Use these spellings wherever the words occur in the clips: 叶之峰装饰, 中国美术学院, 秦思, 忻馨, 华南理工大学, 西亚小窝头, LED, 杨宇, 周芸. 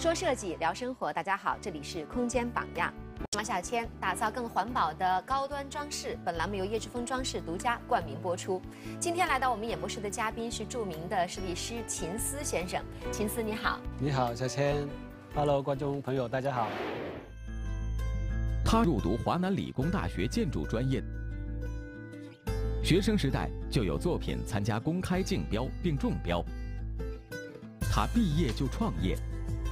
说设计，聊生活，大家好，这里是空间榜样。马小千打造更环保的高端装饰，本栏目由叶之峰装饰独家冠名播出。今天来到我们演播室的嘉宾是著名的设计师秦思先生。秦思，你好。你好，小千。Hello， 观众朋友，大家好。他入读华南理工大学建筑专业，学生时代就有作品参加公开竞标并中标。他毕业就创业。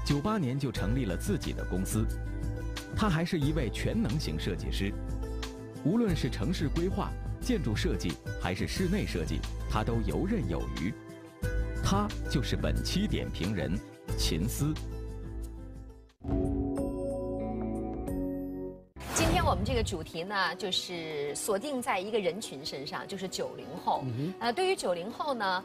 98年就成立了自己的公司，他还是一位全能型设计师，无论是城市规划、建筑设计还是室内设计，他都游刃有余。他就是本期点评人秦思。今天我们这个主题呢，就是锁定在一个人群身上，就是90后。对于90后呢，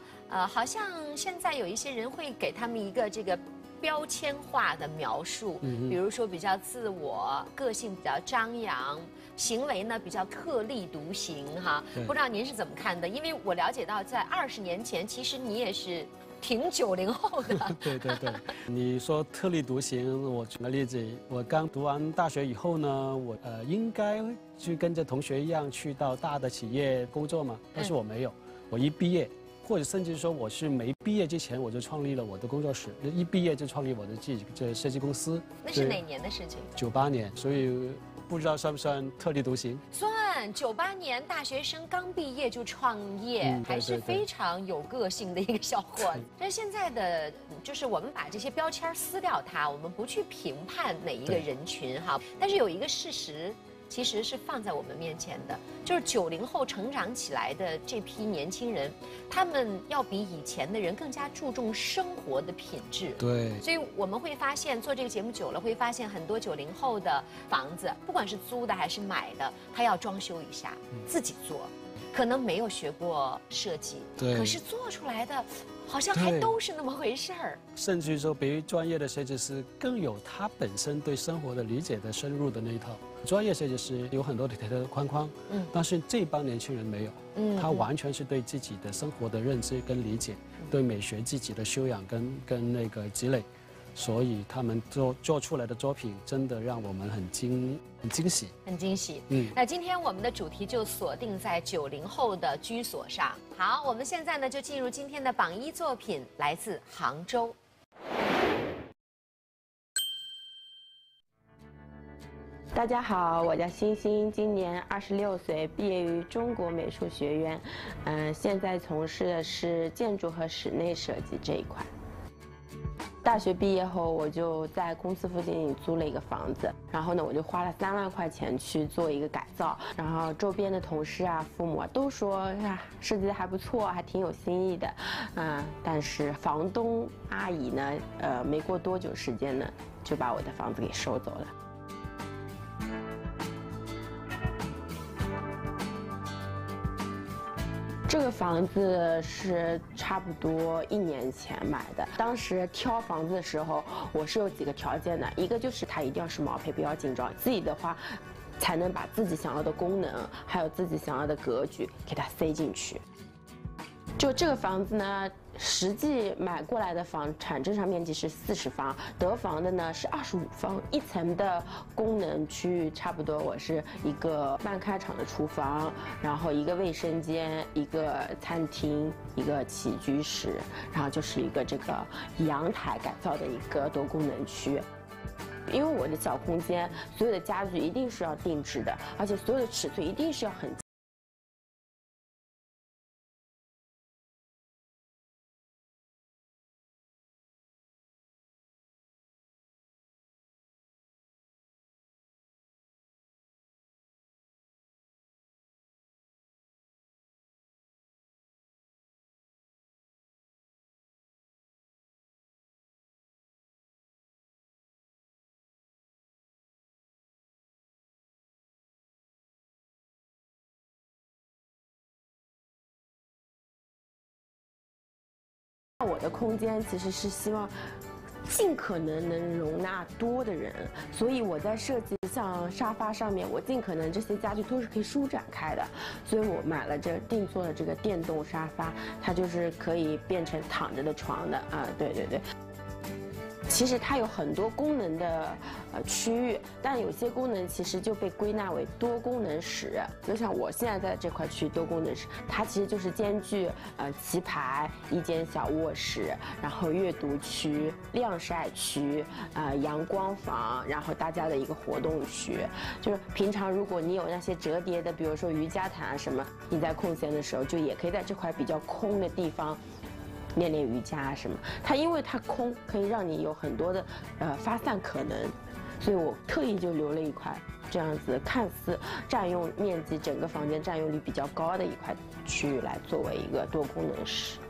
好像现在有一些人会给他们一个这个标签化的描述，比如说比较自我，个性比较张扬，行为呢比较特立独行哈。不知道您是怎么看的？因为我了解到，在20年前，其实你也是挺90后的。对对对，你说特立独行，我举个例子，我刚读完大学以后呢，我应该去跟着同学一样去到大的企业工作嘛，但是我没有，我一毕业。或者甚至说我是没毕业之前我就创立了我的工作室，一毕业就创立我的自己这设计公司。那是哪年的事情？98年，所以不知道算不算特立独行？算，98年大学生刚毕业就创业，对对对，还是非常有个性的一个小伙子。但是现在的就是我们把这些标签撕掉它，我们不去评判哪一个人群哈。但是有一个事实。其实是放在我们面前的，就是90后成长起来的这批年轻人，他们要比以前的人更加注重生活的品质。对，所以我们会发现，做这个节目久了，会发现很多90后的房子，不管是租的还是买的，他要装修一下，自己做，可能没有学过设计，对，可是做出来的，好像还都是那么回事儿。甚至说，比专业的设计师更有他本身对生活的理解的深入的那一套。专业设计师有很多的条条框框，但是这帮年轻人没有，他完全是对自己的生活的认知跟理解，对美学自己的修养跟那个积累，所以他们做出来的作品真的让我们很惊喜，很惊喜。那今天我们的主题就锁定在90后的居所上。好，我们现在呢就进入今天的榜一作品，来自杭州。大家好，我叫欣欣，今年26岁，毕业于中国美术学院，现在从事的是建筑和室内设计这一块。大学毕业后，我就在公司附近租了一个房子，然后呢，我就花了3万块钱去做一个改造，然后周边的同事啊、父母啊都说啊，设计的还不错，还挺有新意的，但是房东阿姨呢，没过多久时间呢，就把我的房子给收走了。这个房子是差不多1年前买的。当时挑房子的时候，我是有几个条件的，一个就是它一定要是毛坯，不要精装，自己的话，才能把自己想要的功能，还有自己想要的格局给它塞进去。就这个房子呢，实际买过来的房产证上面积是40方，得房的呢是25方，1层的功能区域差不多我是一个半开场的厨房，然后一个卫生间，一个餐厅，一个起居室，然后就是一个这个阳台改造的一个多功能区。因为我的小空间，所有的家具一定是要定制的，而且所有的尺寸一定是要很。我的空间其实是希望尽可能能容纳多的人，所以我在设计像沙发上面，我尽可能这些家具都是可以舒展开的，所以我买了这定做的这个电动沙发，它就是可以变成躺着的床的啊，对对对。其实它有很多功能的区域，但有些功能其实就被归纳为多功能室。就像我现在在这块区域多功能室，它其实就是兼具棋牌、一间小卧室，然后阅读区、晾晒区、阳光房，然后大家的一个活动区。就是平常如果你有那些折叠的，比如说瑜伽毯啊什么，你在空闲的时候就也可以在这块比较空的地方。 练练瑜伽啊什么，它因为它空，可以让你有很多的发散可能，所以我特意就留了一块这样子，看似占用面积，整个房间占用率比较高的一块区域来作为一个多功能室。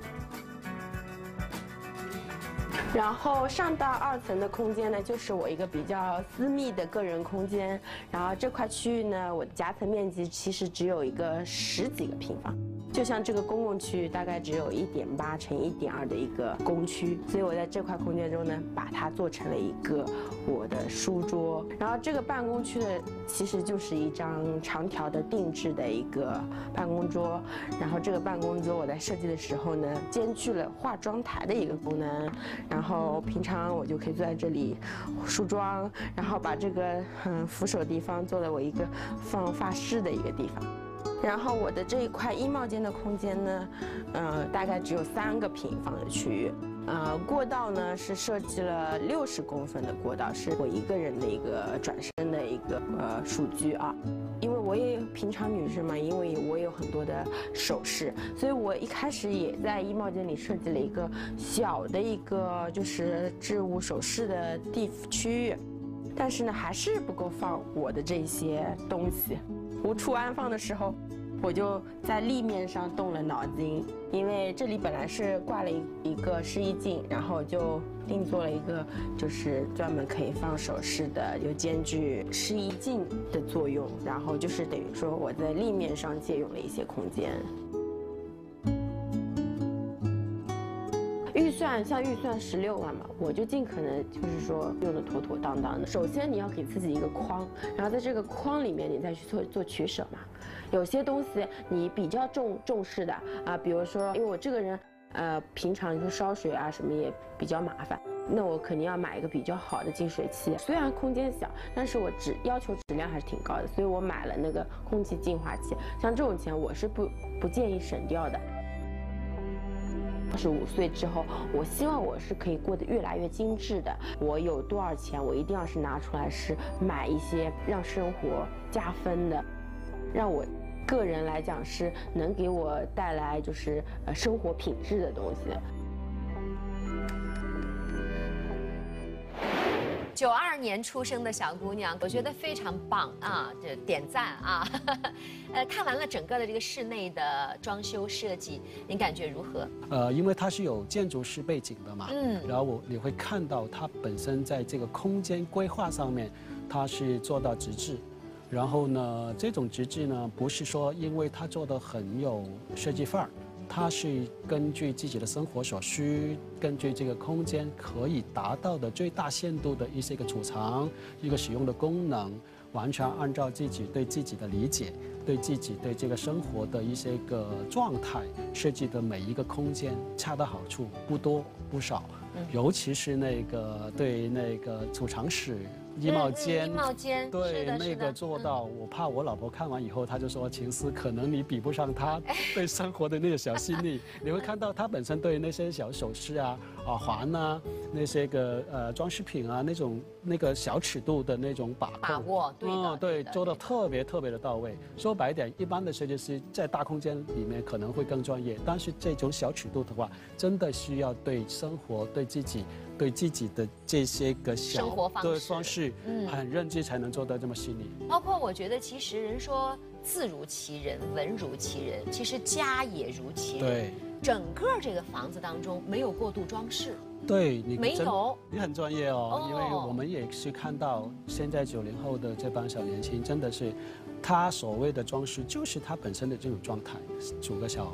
然后上到2层的空间呢，就是我一个比较私密的个人空间，然后这块区域呢，我的夹层面积其实只有一个10几个平方。 就像这个公共区域大概只有1.8乘1.2的一个公区，所以我在这块空间中呢，把它做成了一个我的书桌。然后这个办公区呢，其实就是一张长条的定制的一个办公桌。然后这个办公桌我在设计的时候呢，兼具了化妆台的一个功能。然后平常我就可以坐在这里梳妆，然后把这个扶手地方做了我一个放发饰的一个地方。 然后我的这一块衣帽间的空间呢，大概只有3个平方的区域，过道呢是设计了60公分的过道，是我一个人的一个转身的一个数据啊。 因为我也平常女生嘛，因为我有很多的首饰，所以我一开始也在衣帽间里设计了一个小的一个就是置物首饰的区域，但是呢还是不够放我的这些东西。 无处安放的时候，我就在立面上动了脑筋，因为这里本来是挂了一个试衣镜，然后就另做了一个就是专门可以放首饰的，又兼具试衣镜的作用，然后就是等于说我在立面上借用了一些空间。 预算16万嘛，我就尽可能就是说用的妥妥当当的。首先你要给自己一个框，然后在这个框里面你再去做取舍嘛。有些东西你比较重视的啊，比如说因为我这个人平常就烧水啊什么也比较麻烦，那我肯定要买一个比较好的净水器。虽然空间小，但是我要求质量还是挺高的，所以我买了那个空气净化器。像这种钱我是不建议省掉的。 25岁之后，我希望我是可以过得越来越精致的。我有多少钱，我一定要是拿出来，是买一些让生活加分的，让我个人来讲是能给我带来就是生活品质的东西。92年出生的小姑娘，我觉得非常棒啊，这点赞啊！看完了整个的这个室内的装修设计，您感觉如何？因为它是有建筑师背景的嘛，然后你会看到它本身在这个空间规划上面，它是做到极致。然后呢，这种极致呢，不是说因为它做的很有设计范儿，它是根据自己的生活所需。 根据这个空间可以达到的最大限度的一个储藏、一个使用的功能，完全按照自己对自己的理解、对自己对这个生活的一个状态设计的每一个空间，恰到好处，不多不少。尤其是对储藏室、衣帽间，对那个做到，我怕我老婆看完以后，她就说：“秦思，可能你比不上她对生活的那个小细腻。”你会看到她本身对那些小首饰啊。 耳环呐，那些个装饰品啊，那种小尺度的那种把握，对的，对，做的特别的到位。说白一点，一般的设计师在大空间里面可能会更专业，但是这种小尺度的话，真的需要对生活、对自己的这些个小生活方式很认知，才能做到这么细腻。包括我觉得，其实人说字如其人，文如其人，其实家也如其人。对。 整个这个房子当中没有过度装饰，对你没有，你很专业哦，因为我们也是看到现在90后的这帮小年轻，真的是，他所谓的装饰就是他本身的这种状态，煮个小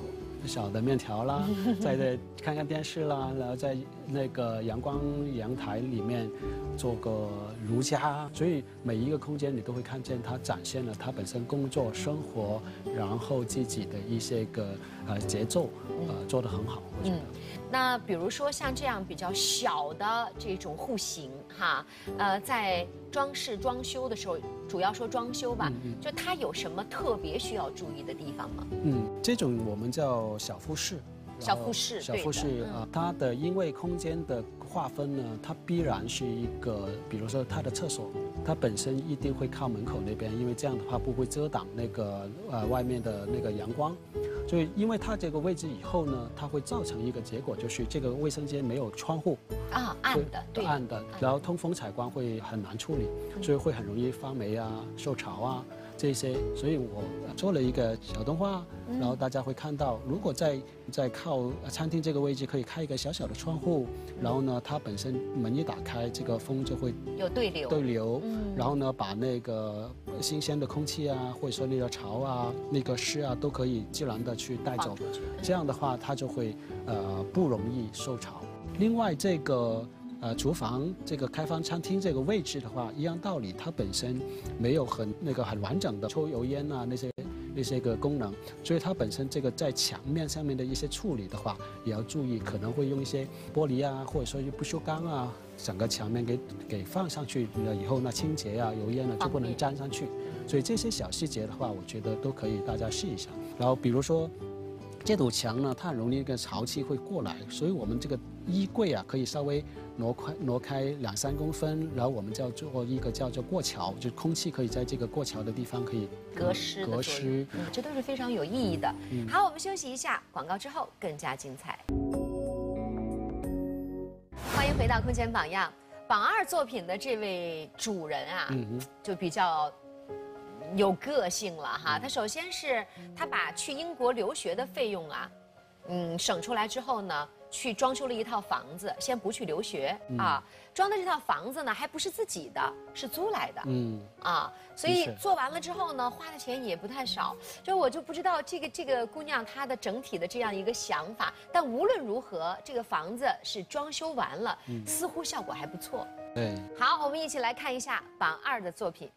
的面条啦，再看看电视啦，然后在那个阳台里面做个瑜伽，所以每一个空间你都会看见它展现了它本身工作生活，然后自己的一些个节奏做得很好，我觉得。那比如说像这样比较小的这种户型哈，在装饰装修的时候，主要说装修吧，就它有什么特别需要注意的地方吗？这种我们叫小复式。小复式啊，它的因为空间的划分呢，它必然是一个，比如说它的厕所，它本身一定会靠门口那边，因为这样的话不会遮挡那个外面的那个阳光，所以因为它这个位置以后呢，它会造成一个结果，就是这个卫生间没有窗户啊，暗的，然后通风采光会很难处理，所以会很容易发霉啊、受潮啊。这些，所以我做了一个小动画，然后大家会看到，如果在靠餐厅这个位置可以开一个小小的窗户，然后呢，它本身门一打开，这个风就会有对流，然后呢，把那个新鲜的空气啊，或者说那个潮啊、那个湿啊，都可以自然的去带走，这样的话它就会不容易受潮。另外这个。厨房这个开放餐厅这个位置的话，一样道理，它本身没有很完整的抽油烟啊那些个功能，所以它本身这个在墙面上面的一些处理的话，也要注意，可能会用一些玻璃啊，或者说不锈钢啊，整个墙面给放上去了以后呢，清洁啊油烟啊就不能沾上去，所以这些小细节的话，我觉得都可以大家试一下。然后比如说。这堵墙呢，它很容易跟潮气会过来，所以我们这个衣柜啊，可以稍微挪开2-3公分，然后我们叫做一个叫做过桥，就是空气可以在这个过桥的地方可以隔湿，这都是非常有意义的。好，我们休息一下，广告之后更加精彩。欢迎回到《空间榜样》，榜2作品的这位主人啊，就比较。有个性了哈，他首先是他把去英国留学的费用啊，省出来之后呢，去装修了一套房子，先不去留学啊，装的这套房子呢还不是自己的，是租来的，所以做完了之后呢，花的钱也不太少，所以我就不知道这个姑娘她的整体的这样一个想法，但无论如何，这个房子是装修完了，似乎效果还不错。对，好，我们一起来看一下榜2的作品。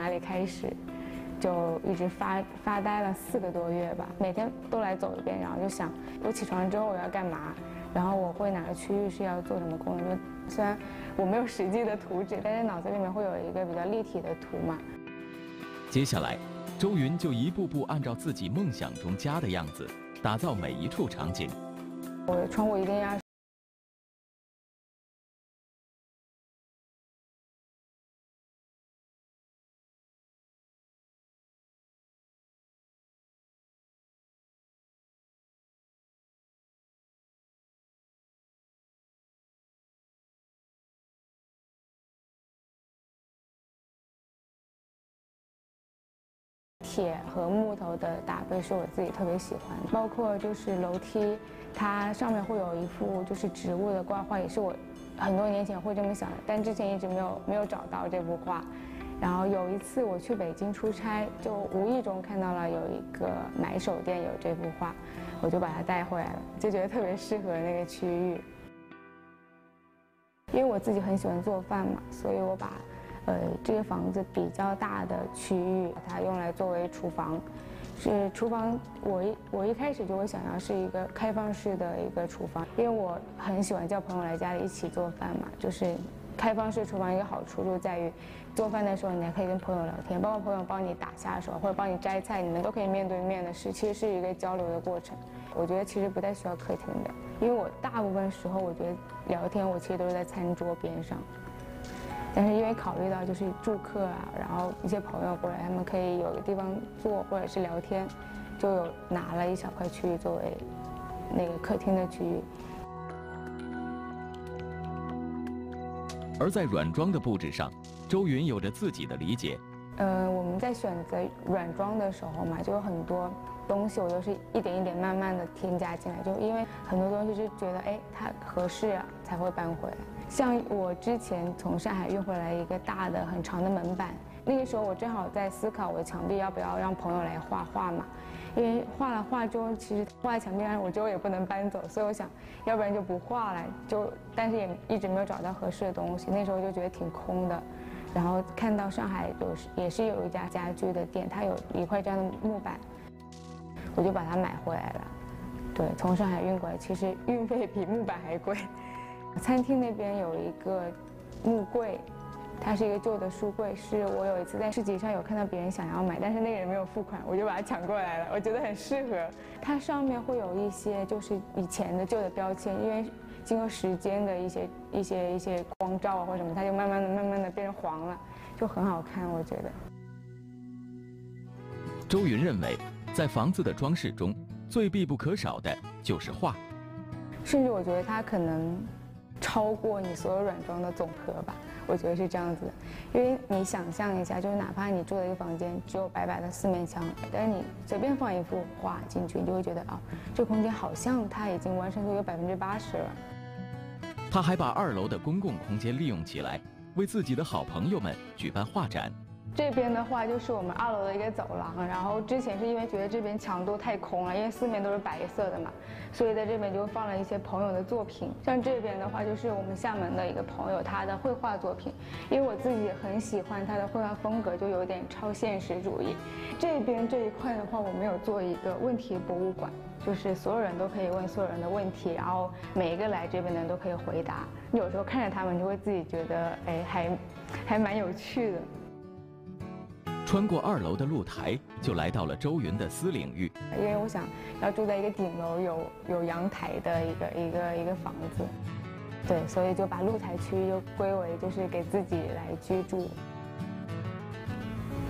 哪里开始，就一直发呆了4个多月吧，每天都来走一遍，然后就想我起床之后我要干嘛，然后我会哪个区域是要做什么功能。虽然我没有实际的图纸，但是脑子里面会有一个比较立体的图嘛。接下来，周云就一步步按照自己梦想中家的样子，打造每一处场景。我的窗户一定要。铁和木头的打背是我自己特别喜欢，包括就是楼梯，它上面会有一幅就是植物的挂画，也是我很多年前会这么想的，但之前一直没有找到这幅画。然后有一次我去北京出差，就无意中看到了有一个买手店有这幅画，我就把它带回来了，就觉得特别适合那个区域。因为我自己很喜欢做饭嘛，所以我把这个房子比较大的区域，把它用来作为厨房。是厨房，我一开始就会想要是一个开放式的一个厨房，因为我很喜欢叫朋友来家里一起做饭嘛，就是开放式厨房一个好处就在于，做饭的时候你还可以跟朋友聊天，包括朋友帮你打下手或者帮你摘菜，你们都可以面对面的是，其实是一个交流的过程。我觉得其实不太需要客厅的，因为我大部分时候我觉得聊天我其实都是在餐桌边上。 但是因为考虑到就是住客啊，然后一些朋友过来，他们可以有个地方坐或者是聊天，就有拿了一小块区域作为那个客厅的区域。而在软装的布置上，周云有着自己的理解。我们在选择软装的时候嘛，就有很多东西我都是一点一点慢慢的添加进来，就因为很多东西就觉得哎它合适啊才会搬回来。 像我之前从上海运回来一个大的很长的门板，那个时候我正好在思考我的墙壁要不要让朋友来画画嘛，因为画了画之后，其实画在墙壁上我之后也不能搬走，所以我想要不然就不画了，但是也一直没有找到合适的东西，那时候就觉得挺空的。然后看到上海也是有一家家居的店，它有一块这样的木板，我就把它买回来了。对，从上海运过来，其实运费比木板还贵。 餐厅那边有一个木柜，它是一个旧的书柜，是我有一次在市集上有看到别人想要买，但是那个人没有付款，我就把它抢过来了。我觉得很适合，它上面会有一些就是以前的旧的标签，因为经过时间的一些光照啊或什么，它就慢慢的变成黄了，就很好看。我觉得。周云认为，在房子的装饰中，最必不可少的就是画，甚至我觉得它可能 超过你所有软装的总和吧，我觉得是这样子的。因为你想象一下，就是哪怕你住的一个房间只有白白的四面墙，但是你随便放一幅画进去，你就会觉得啊、这空间好像它已经完成度有80%了。他还把2楼的公共空间利用起来，为自己的好朋友们举办画展。这边的话就是我们2楼的一个走廊，然后之前是因为觉得这边墙都太空了，因为四面都是白色的嘛，所以在这边就放了一些朋友的作品。像这边的话就是我们厦门的一个朋友他的绘画作品，因为我自己很喜欢他的绘画风格，就有点超现实主义。这边这一块的话，我们有做一个问题博物馆，就是所有人都可以问所有人的问题，然后每一个来这边的人都可以回答。有时候看着他们就会自己觉得，哎，还蛮有趣的。 穿过2楼的露台，就来到了周云的私领域。因为我想要住在一个顶楼有阳台的一个房子，对，所以就把露台区就归为就是给自己来居住。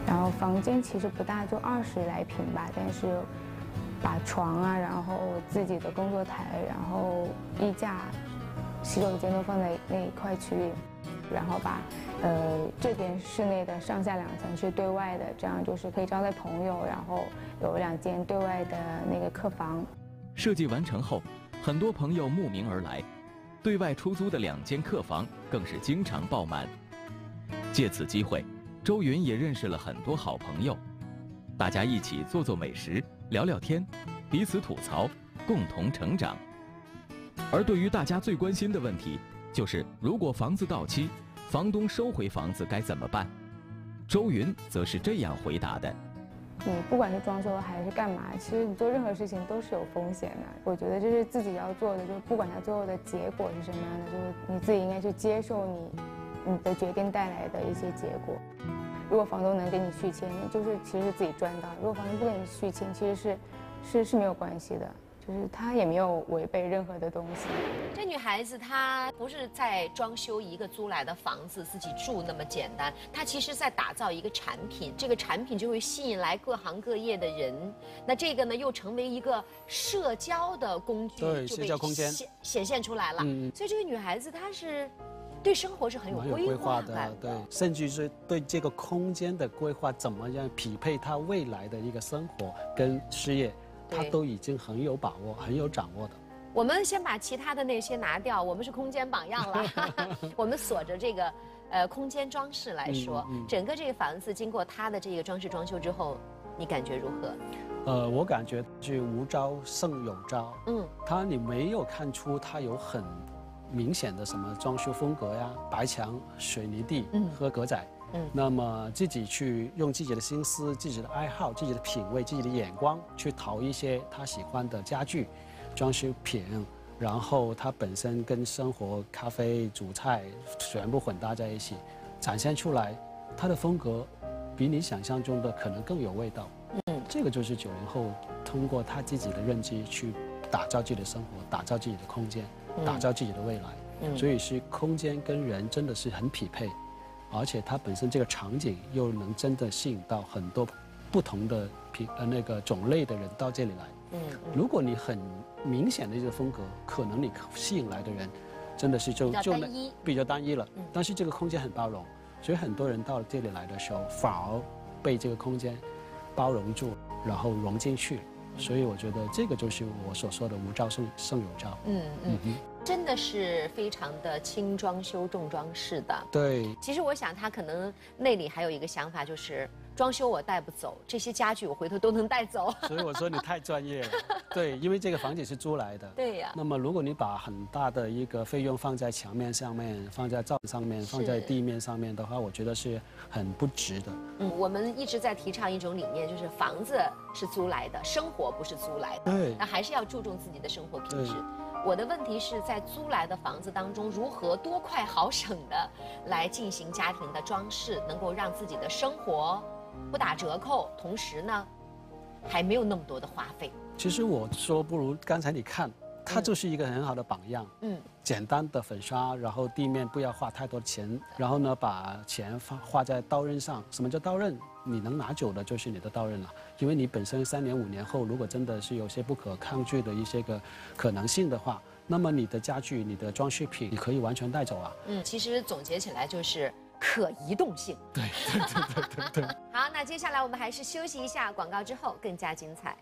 然后房间其实不大，就20来平吧，但是把床啊，然后自己的工作台，然后衣架、洗手间都放在那一块区域，然后把 这边室内的上下2层是对外的，这样就是可以招待朋友，然后有2间对外的那个客房。设计完成后，很多朋友慕名而来，对外出租的2间客房更是经常爆满。借此机会，周云也认识了很多好朋友，大家一起做做美食，聊聊天，彼此吐槽，共同成长。而对于大家最关心的问题，就是如果房子到期， 房东收回房子该怎么办？周云则是这样回答的：“你不管是装修还是干嘛，其实你做任何事情都是有风险的。我觉得这是自己要做的，就是不管它最后的结果是什么样的，就是你自己应该去接受你的决定带来的一些结果。如果房东能给你续签，就是其实自己赚到；如果房东不给你续签，其实是没有关系的。” 就是她也没有违背任何的东西。这女孩子她不是在装修一个租来的房子自己住那么简单，她其实在打造一个产品，这个产品就会吸引来各行各业的人。那这个呢，又成为一个社交的工具，对，社交空间显现出来了。所以这个女孩子她是对生活是很有规划的，对，甚至是对这个空间的规划怎么样匹配她未来的一个生活跟事业。 他都已经很有把握、很有掌握的。我们先把其他的那些拿掉，我们是空间榜样了。我们锁着这个空间装饰来说，整个这个房子经过他的这个装饰装修之后，你感觉如何？我感觉是无招胜有招。他你没有看出他有很明显的什么装修风格呀、白墙、水泥地和格仔。那么自己去用自己的心思、自己的爱好、自己的品味、自己的眼光去淘一些他喜欢的家具、装修品，然后它本身跟生活、咖啡、主菜全部混搭在一起，展现出来它的风格比你想象中的可能更有味道。这个就是90后通过他自己的认知去打造自己的生活，打造自己的空间，打造自己的未来。所以是空间跟人真的是很匹配。而且它本身这个场景又能真的吸引到很多不同的种类的人到这里来。如果你很明显的这个风格，可能你吸引来的人真的是比较单一了。但是这个空间很包容，所以很多人到这里来的时候，反而被这个空间包容住，然后融进去。所以我觉得这个就是我所说的无招胜有招。真的是非常的轻装修重装饰的。对，其实我想他可能内里还有一个想法，就是装修我带不走，这些家具我回头都能带走。所以我说你太专业了。对，因为这个房子是租来的。对呀。那么如果你把很大的一个费用放在墙面上面、放在灶上面、放在地面上面的话，我觉得是很不值的。我们一直在提倡一种理念，就是房子是租来的，生活不是租来的。对。那还是要注重自己的生活品质。我的问题是在租来的房子当中，如何多快好省的来进行家庭的装饰，能够让自己的生活不打折扣，同时呢，还没有那么多的花费。其实我说不如刚才你看，它就是一个很好的榜样。简单的粉刷，然后地面不要花太多钱，然后呢把钱花在刀刃上。什么叫刀刃？你能拿久的就是你的刀刃了，因为你本身3年5年后，如果真的是有些不可抗拒的一些个可能性的话，那么你的家具、你的装饰品，你可以完全带走啊。其实总结起来就是可移动性。对。好，那接下来我们还是休息一下，广告之后更加精彩。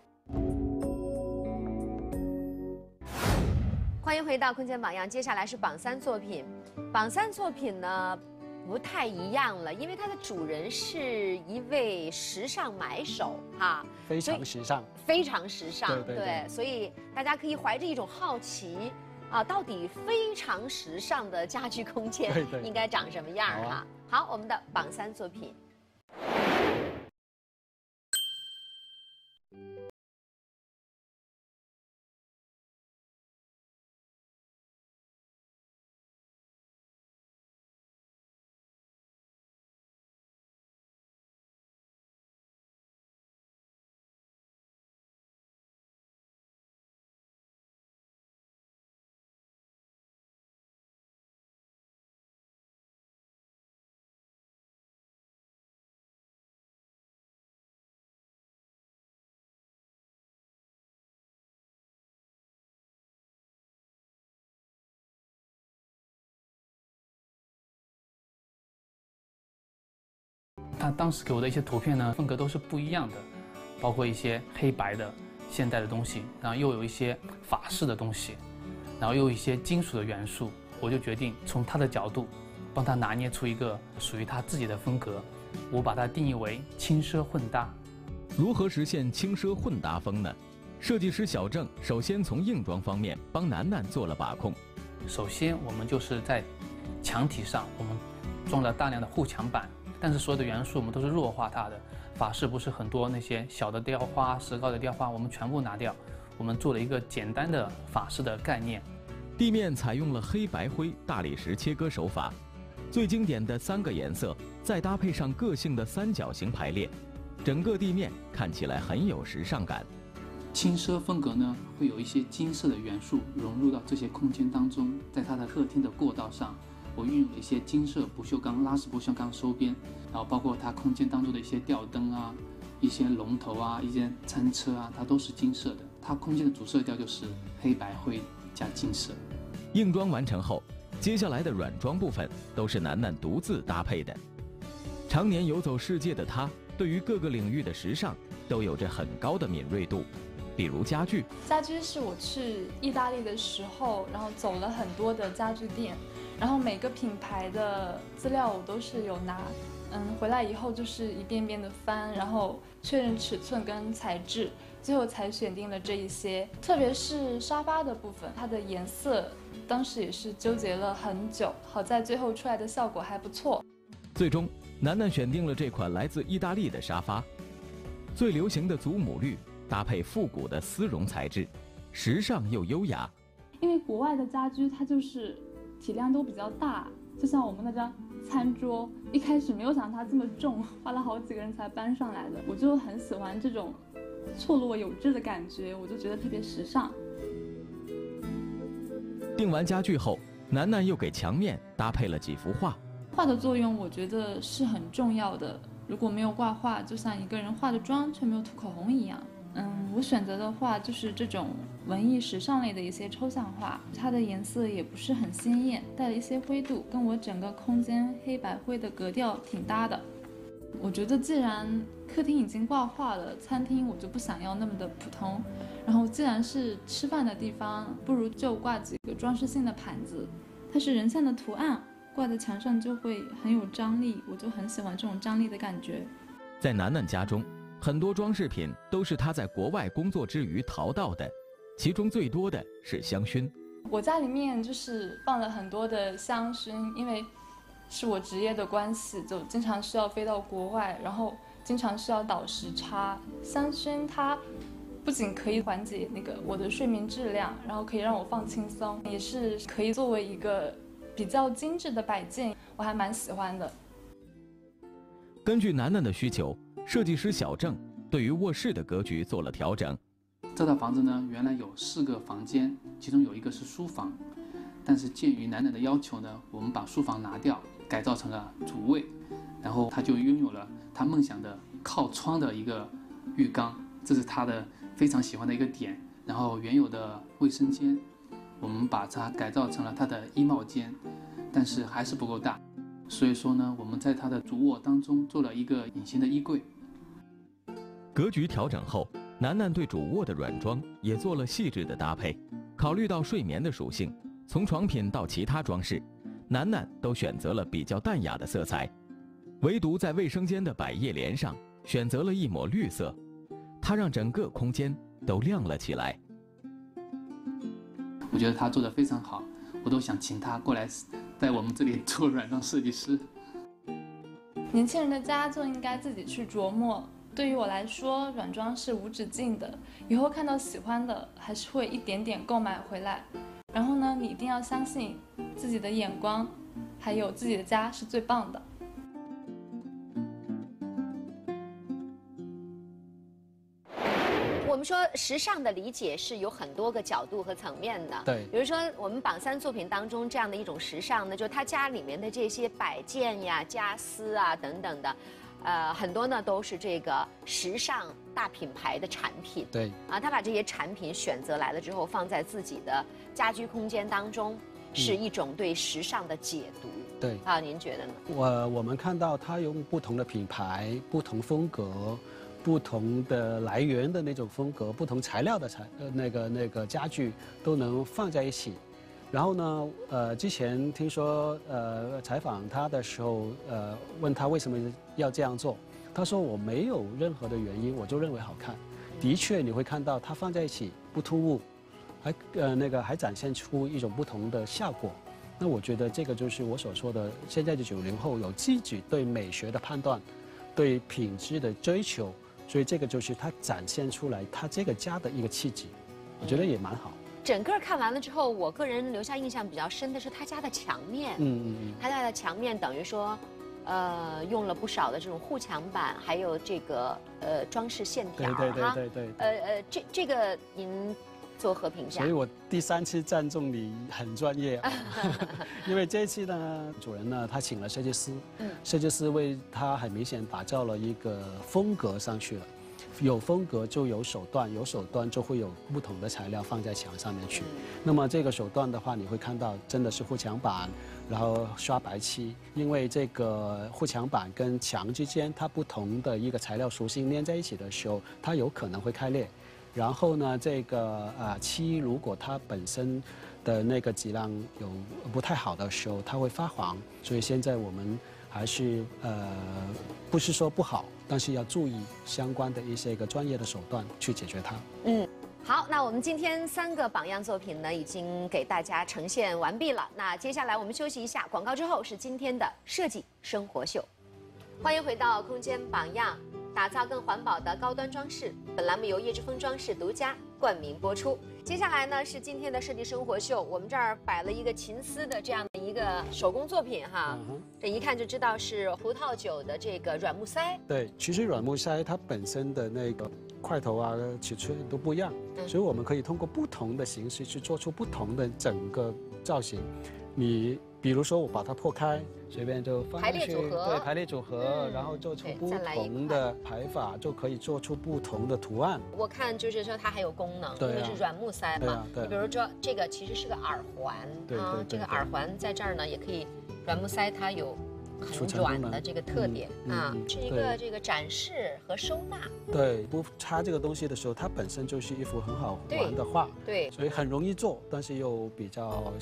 欢迎回到《空间榜样》，接下来是榜3作品。榜3作品呢不太一样了，因为它的主人是一位时尚买手哈，非常时尚，非常时尚，对，所以大家可以怀着一种好奇啊，到底非常时尚的家居空间应该长什么样哈？好，我们的榜3作品。他当时给我的一些图片呢，风格都是不一样的，包括一些黑白的现代的东西，然后又有一些法式的东西，然后又有一些金属的元素。我就决定从他的角度，帮他拿捏出一个属于他自己的风格。我把它定义为轻奢混搭。如何实现轻奢混搭风呢？设计师小郑首先从硬装方面帮楠楠做了把控。首先，我们就是在墙体上，我们装了大量的护墙板。但是所有的元素我们都是弱化它的，法式不是很多那些小的雕花、石膏的雕花，我们全部拿掉，我们做了一个简单的法式的概念。地面采用了黑白灰大理石切割手法，最经典的3个颜色，再搭配上个性的3角形排列，整个地面看起来很有时尚感。轻奢风格呢，会有一些金色的元素融入到这些空间当中，在它的客厅的过道上。我运用了一些金色不锈钢、拉式不锈钢收边，然后包括它空间当中的一些吊灯啊、一些龙头啊、一些餐车啊，它都是金色的。它空间的主色调就是黑白灰加金色。硬装完成后，接下来的软装部分都是楠楠独自搭配的。常年游走世界的她，对于各个领域的时尚都有着很高的敏锐度。比如家具，家居是我去意大利的时候，然后走了很多的家具店。然后每个品牌的资料我都是有拿，回来以后就是一遍遍的翻，然后确认尺寸跟材质，最后才选定了这一些。特别是沙发的部分，它的颜色当时也是纠结了很久，好在最后出来的效果还不错。最终，楠楠选定了这款来自意大利的沙发，最流行的祖母绿搭配复古的丝绒材质，时尚又优雅。因为国外的家居它就是体量都比较大，就像我们那张餐桌，一开始没有想到它这么重，花了好几个人才搬上来的。我就很喜欢这种错落有致的感觉，我就觉得特别时尚。 订完家具后，楠楠又给墙面搭配了几幅画。画的作用，我觉得是很重要的。如果没有挂画，就像一个人化着妆却没有涂口红一样。我选择的画就是这种文艺时尚类的一些抽象画，它的颜色也不是很鲜艳，带了一些灰度，跟我整个空间黑白灰的格调挺搭的。我觉得既然客厅已经挂画了，餐厅我就不想要那么的普通。 然后，既然是吃饭的地方，不如就挂几个装饰性的盘子，它是人像的图案，挂在墙上就会很有张力，我就很喜欢这种张力的感觉。在楠楠家中，很多装饰品都是她在国外工作之余淘到的，其中最多的是香薰。我家里面就是放了很多的香薰，因为是我职业的关系，就经常需要飞到国外，然后经常需要倒时差，香薰它。 不仅可以缓解我的睡眠质量，然后可以让我放轻松，也是可以作为一个比较精致的摆件，我还蛮喜欢的。根据楠楠的需求，设计师小郑对于卧室的格局做了调整。这套房子呢，原来有4个房间，其中有一个是书房，但是鉴于楠楠的要求呢，我们把书房拿掉，改造成了主卫，然后她就拥有了她梦想的靠窗的一个浴缸，这是她的。 非常喜欢的一个点，然后原有的卫生间，我们把它改造成了它的衣帽间，但是还是不够大，所以说呢，我们在它的主卧当中做了一个隐形的衣柜。格局调整后，楠楠对主卧的软装也做了细致的搭配，考虑到睡眠的属性，从床品到其他装饰，楠楠都选择了比较淡雅的色彩，唯独在卫生间的百叶帘上选择了一抹绿色。 它让整个空间都亮了起来。我觉得他做得非常好，我都想请他过来，在我们这里做软装设计师。年轻人的家就应该自己去琢磨。对于我来说，软装是无止境的，以后看到喜欢的，还是会一点点购买回来。然后呢，你一定要相信自己的眼光，还有自己的家是最棒的。我们说时尚的理解是有很多个角度和层面的，对，比如说我们榜3作品当中这样的一种时尚呢，就是他家里面的这些摆件呀、家私啊等等的，很多呢都是这个时尚大品牌的产品，对，啊，他把这些产品选择来了之后，放在自己的家居空间当中，是一种对时尚的解读，对，啊，您觉得呢？我们看到他用不同的品牌、不同风格。 不同的来源的那种风格，不同材料的那个家具都能放在一起。然后呢，之前听说采访他的时候，问他为什么要这样做，他说我没有任何的原因，我就认为好看。的确，你会看到它放在一起不突兀，还还展现出一种不同的效果。那我觉得这个就是我所说的，现在的90后有自己对美学的判断，对品质的追求。 所以这个就是它展现出来，它这个家的一个气质，我觉得也蛮好。整个看完了之后，我个人留下印象比较深的是他家的墙面。他家的墙面等于说，用了不少的这种护墙板，还有这个装饰线条。对。这个您作何评价？所以我第3次赞颂你很专业、啊，因为这一期呢，主人呢他请了设计师。设计师为他很明显打造了一个风格上去了，有风格就有手段，有手段就会有不同的材料放在墙上面去。那么这个手段的话，你会看到真的是护墙板，然后刷白漆，因为这个护墙板跟墙之间它不同的一个材料属性粘在一起的时候，它有可能会开裂。然后呢，这个漆如果它本身 的那个质量有不太好的时候，它会发黄，所以现在我们还是不是说不好，但是要注意相关的一些专业的手段去解决它。好，那我们今天3个榜样作品呢，已经给大家呈现完毕了。那接下来我们休息一下，广告之后是今天的设计生活秀。欢迎回到空间榜样，打造更环保的高端装饰。本栏目由叶之峰装饰独家冠名播出。接下来呢是今天的设计生活秀，我们这儿摆了一个琴丝的这样的一个手工作品哈，这一看就知道是葡萄酒的这个软木塞。对，其实软木塞它本身的那个块头啊、尺寸都不一样，所以我们可以通过不同的形式去做出不同的整个造型。你比如说我把它破开，随便就放进去，排列组合，对，排列组合，然后做出不同的排法，就可以做出不同的图案。我看就是说它还有功能，因为是软木塞嘛。对。比如说这个其实是个耳环，对，这个耳环在这儿呢也可以，软木塞它有很软的这个特点啊，是一个这个展示和收纳。对，不插这个东西的时候，它本身就是一幅很好玩的画。对，所以很容易做，但是又比较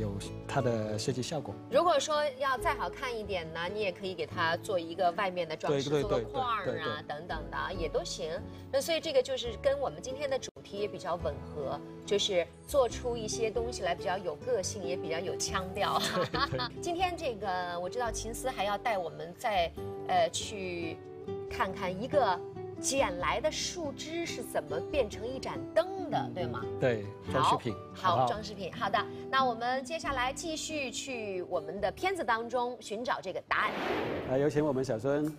有它的设计效果。如果说要再好看一点呢，你也可以给它做一个外面的装饰，做个框啊等等的也都行。那所以这个就是跟我们今天的主题也比较吻合，就是做出一些东西来比较有个性，也比较有腔调。今天这个我知道秦。还要带我们再去看看一个捡来的树枝是怎么变成一盏灯的，对吗？对，装饰品。好，装饰品。好的，那我们接下来继续去我们的片子当中寻找这个答案。来，有请我们小孙。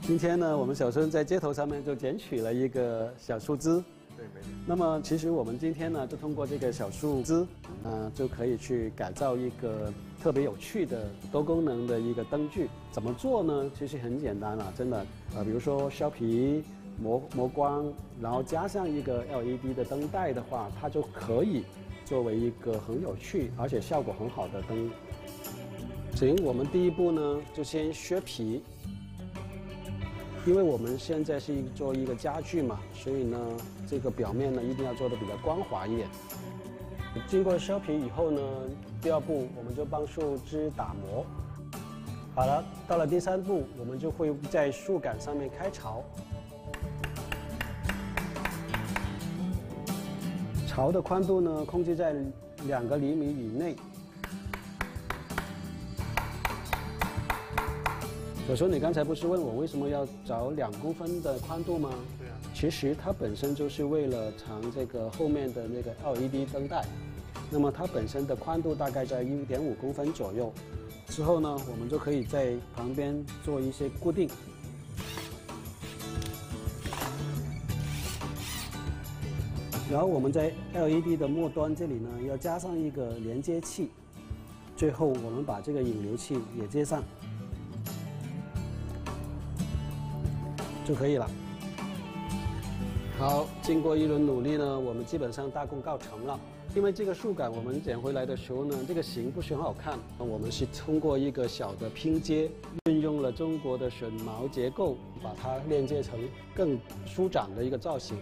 今天呢，我们小孙在街头上面就捡取了一个小树枝。对，没错。那么，其实我们今天呢，就通过这个小树枝，就可以去改造一个特别有趣的多功能的一个灯具。怎么做呢？其实很简单啊，真的。比如说削皮、磨光，然后加上一个 LED 的灯带的话，它就可以作为一个很有趣而且效果很好的灯。行，我们第一步呢，就先削皮。因为我们现在是做一个家具嘛，所以呢，这个表面呢一定要做的比较光滑一点。经过削皮以后呢，第二步我们就帮树枝打磨。好了，到了第3步，我们就会在树杆上面开槽。槽的宽度呢控制在2厘米以内。小孙，你刚才不是问我为什么要找2公分的宽度吗？对啊。其实它本身就是为了藏这个后面的那个 LED 灯带，那么它本身的宽度大概在1.5公分左右。之后呢，我们就可以在旁边做一些固定。然后我们在 LED 的末端这里呢，要加上一个连接器。最后我们把这个引流器也接上。就可以了。好，经过一轮努力呢，我们基本上大功告成了。因为这个树杆我们捡回来的时候呢，这个形不是很好看，我们是通过一个小的拼接，运用了中国的榫卯结构，把它链接成更舒展的一个造型。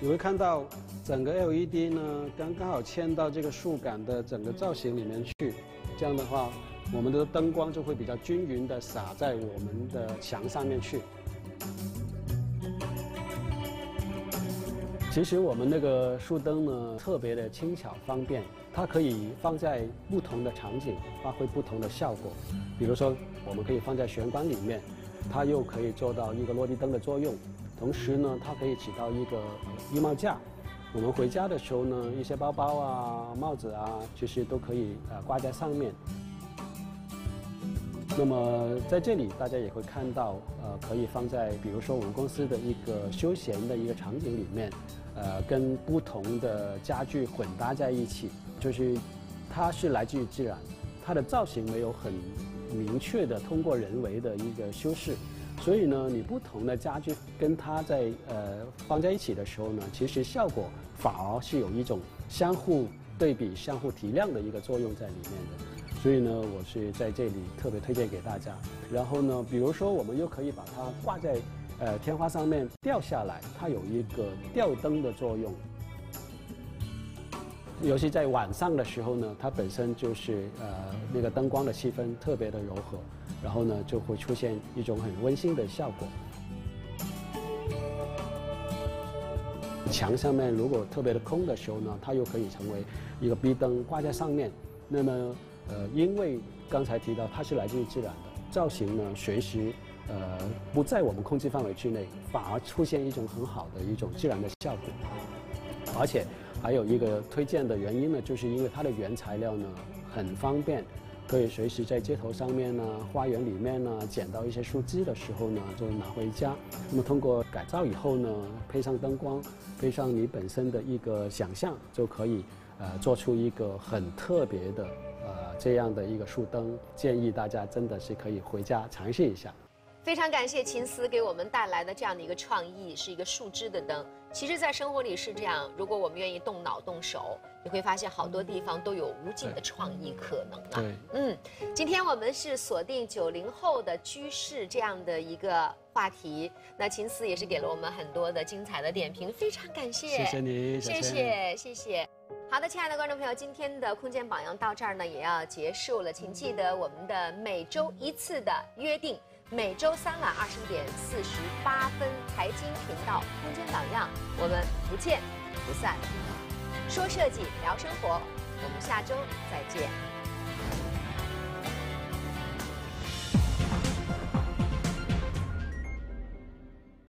你会看到整个 LED 呢，刚好嵌到这个树杆的整个造型里面去。这样的话，我们的灯光就会比较均匀地洒在我们的墙上面去。其实我们那个树灯呢，特别的轻巧方便，它可以放在不同的场景，发挥不同的效果。比如说，我们可以放在玄关里面，它又可以做到一个落地灯的作用，同时呢，它可以起到一个衣帽架。我们回家的时候呢，一些包包啊、帽子啊，其实都可以挂在上面。那么在这里，大家也会看到，可以放在比如说我们公司的一个休闲的一个场景里面，跟不同的家具混搭在一起，就是它是来自于自然，它的造型没有很明确的通过人为的一个修饰，所以呢，你不同的家具跟它在放在一起的时候呢，其实效果反而是有一种相互对比、相互提亮的一个作用在里面的。所以呢，我是在这里特别推荐给大家。然后呢，比如说我们又可以把它挂在天花上面掉下来，它有一个吊灯的作用。尤其在晚上的时候呢，它本身就是那个灯光的气氛特别的柔和，然后呢就会出现一种很温馨的效果。墙上面如果特别的空的时候呢，它又可以成为一个壁灯挂在上面。那么因为刚才提到它是来自于自然的造型呢，随时不在我们控制范围之内，反而出现一种很好的一种自然的效果。而且还有一个推荐的原因呢，就是因为它的原材料呢很方便。 可以随时在街头上面呢、花园里面呢捡到一些树枝的时候呢，就拿回家。那么通过改造以后呢，配上灯光，配上你本身的一个想象，就可以做出一个很特别的这样的一个树灯。建议大家真的是可以回家尝试一下。非常感谢秦思给我们带来的这样的一个创意，是一个树枝的灯。其实，在生活里是这样，如果我们愿意动脑动手。 你会发现好多地方都有无尽的创意可能啊。嗯，今天我们是锁定90后的居室这样的一个话题。那秦思也是给了我们很多的精彩的点评，非常感谢。谢谢你，谢谢谢谢。好的，亲爱的观众朋友，今天的空间榜样到这儿呢也要结束了，请记得我们的每周一次的约定，每周3晚20点48分，财经频道空间榜样，我们不见不散。 说设计，聊生活，我们下周再见。